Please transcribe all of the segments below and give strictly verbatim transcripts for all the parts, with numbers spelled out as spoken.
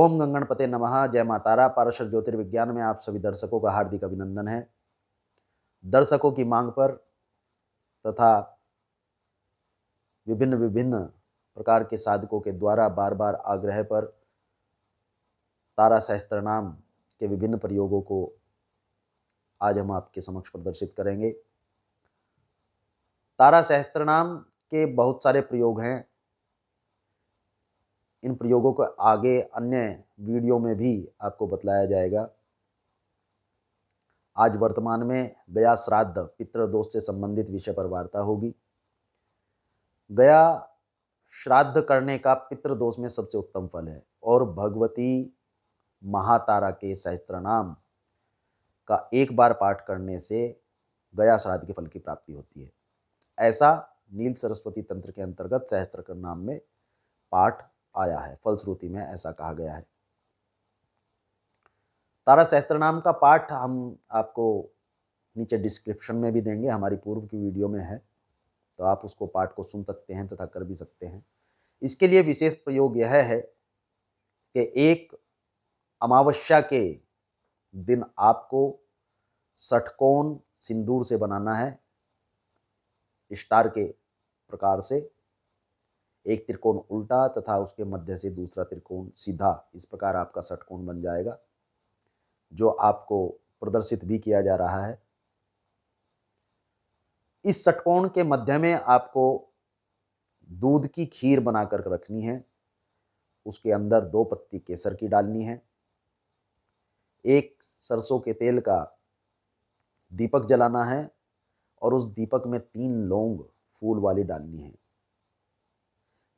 ओम गंगणपते नमः। जय माँ तारा। पारशर ज्योतिर्विज्ञान में आप सभी दर्शकों का हार्दिक अभिनंदन है। दर्शकों की मांग पर तथा विभिन्न विभिन्न प्रकार के साधकों के द्वारा बार बार आग्रह पर तारा सहस्त्रनाम के विभिन्न प्रयोगों को आज हम आपके समक्ष प्रदर्शित करेंगे। तारा सहस्त्रनाम के बहुत सारे प्रयोग हैं। इन प्रयोगों को आगे अन्य वीडियो में भी आपको बतलाया जाएगा। आज वर्तमान में गया श्राद्ध पितृ दोष से संबंधित विषय पर वार्ता होगी। गया श्राद्ध करने का पितृ दोष में सबसे उत्तम फल है और भगवती महातारा के सहस्त्रनाम का एक बार पाठ करने से गया श्राद्ध के फल की प्राप्ति होती है। ऐसा नील सरस्वती तंत्र के अंतर्गत सहस्त्रनाम में पाठ आया है। फलश्रुति में ऐसा कहा गया है। तारा सहस्त्रनाम का पाठ हम आपको नीचे डिस्क्रिप्शन में भी देंगे, हमारी पूर्व की वीडियो में है, तो आप उसको पाठ को सुन सकते हैं तथा कर भी सकते हैं। इसके लिए विशेष प्रयोग यह है कि एक अमावस्या के दिन आपको षट्कोण सिंदूर से बनाना है, स्टार के प्रकार से। एक त्रिकोण उल्टा तथा उसके मध्य से दूसरा त्रिकोण सीधा, इस प्रकार आपका षट्कोण बन जाएगा, जो आपको प्रदर्शित भी किया जा रहा है। इस षट्कोण के मध्य में आपको दूध की खीर बनाकर रखनी है। उसके अंदर दो पत्ती केसर की डालनी है, एक सरसों के तेल का दीपक जलाना है और उस दीपक में तीन लौंग फूल वाली डालनी है।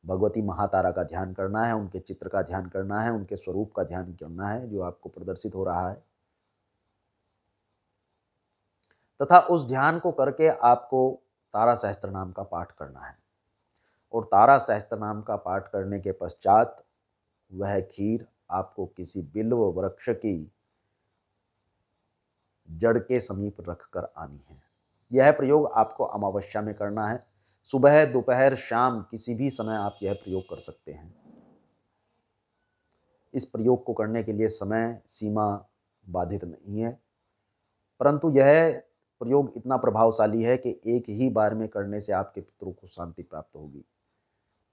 भगवती महातारा का ध्यान करना है, उनके चित्र का ध्यान करना है, उनके स्वरूप का ध्यान करना है जो आपको प्रदर्शित हो रहा है, तथा उस ध्यान को करके आपको तारा सहस्त्रनाम का पाठ करना है। और तारा सहस्त्रनाम का पाठ करने के पश्चात वह खीर आपको किसी बिल्व वृक्ष की जड़ के समीप रखकर आनी है। यह प्रयोग आपको अमावस्या में करना है। सुबह, दोपहर, शाम, किसी भी समय आप यह प्रयोग कर सकते हैं। इस प्रयोग को करने के लिए समय सीमा बाधित नहीं है, परंतु यह प्रयोग इतना प्रभावशाली है कि एक ही बार में करने से आपके पितरों को शांति प्राप्त होगी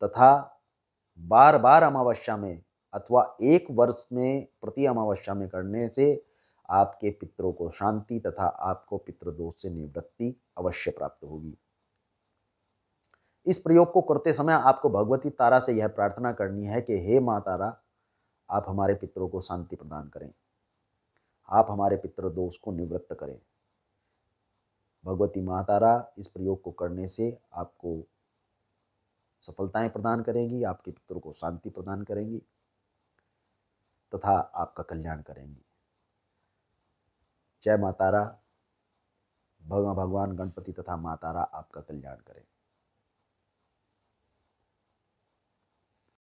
तथा बार बार अमावस्या में अथवा एक वर्ष में प्रति अमावस्या में करने से आपके पितरों को शांति तथा आपको पितृदोष से निवृत्ति अवश्य प्राप्त होगी। इस प्रयोग को करते समय आपको भगवती तारा से यह प्रार्थना करनी है कि हे माँ तारा, आप हमारे पितरों को शांति प्रदान करें, आप हमारे पितृ दोष को निवृत्त करें। भगवती माँ तारा इस प्रयोग को करने से आपको सफलताएं प्रदान करेंगी, आपके पितरों को शांति प्रदान करेंगी तथा आपका कल्याण करेंगी। जय माँ तारा। भगवान गणपति तथा माँ तारा आपका कल्याण करें।